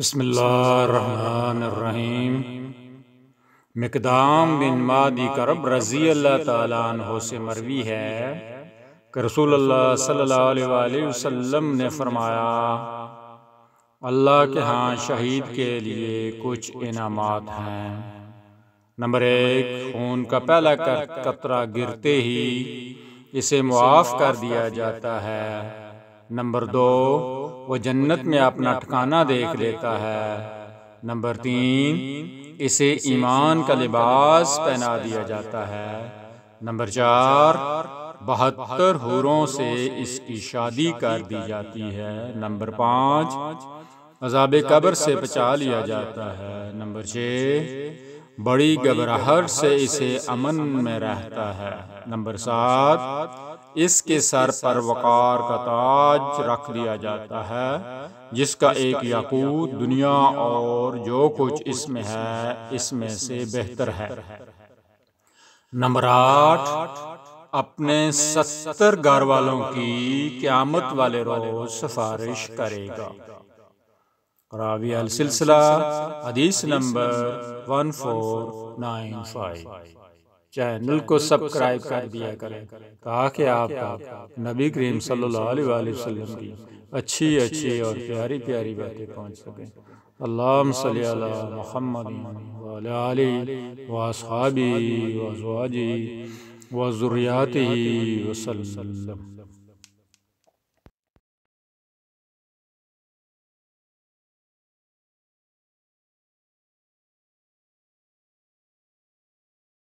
بسم اللہ الرحمن الرحیم۔ مقدام بن مادی کرب رضی اللہ تعالیٰ عنہ سے مروی ہے کہ رسول اللہ صلی اللہ علیہ وآلہ وسلم نے فرمایا، اللہ کے ہاں شہید کے لیے کچھ انعامات ہیں۔ نمبر 1، خون کا پہلا قطرہ گرتے ہی اسے معاف کر دیا جاتا ہے۔ نمبر 2، وہ جنت میں اپنا ٹھکانہ دیکھ لیتا ہے۔ نمبر 3، اسے ایمان کا لباس پہنا دیا جاتا ہے۔ نمبر 4، 72 حوروں سے اس کی شادی کر دی جاتی ہے۔ نمبر 5، عذاب قبر سے بچا لیا جاتا ہے۔ نمبر 6، بڑی گھبراہٹ سے اسے امن میں رہتا ہے۔ نمبر 7، اس کے سر پر وقار کا تاج رکھ دیا جاتا ہے، جس کا ایک یاقوت دنیا اور جو کچھ اس میں ہے اس میں سے بہتر ہے۔ نمبر 8، اپنے 70 گھر والوں کی قیامت والے روز سفارش کرے گا۔ راوی السلسلہ حدیث نمبر 1495۔ چینل کو سبسکرائب کر دیا کریں تاکہ آپ کا نبی کریم صلی اللہ علیہ وآلہ وسلم کی اچھی اچھی اور پیاری پیاری باتیں پہنچ سکیں۔ اللہم صلی علی محمد وعلی آلہ واصحابہ وازواجہ وذریاتہ وسلم۔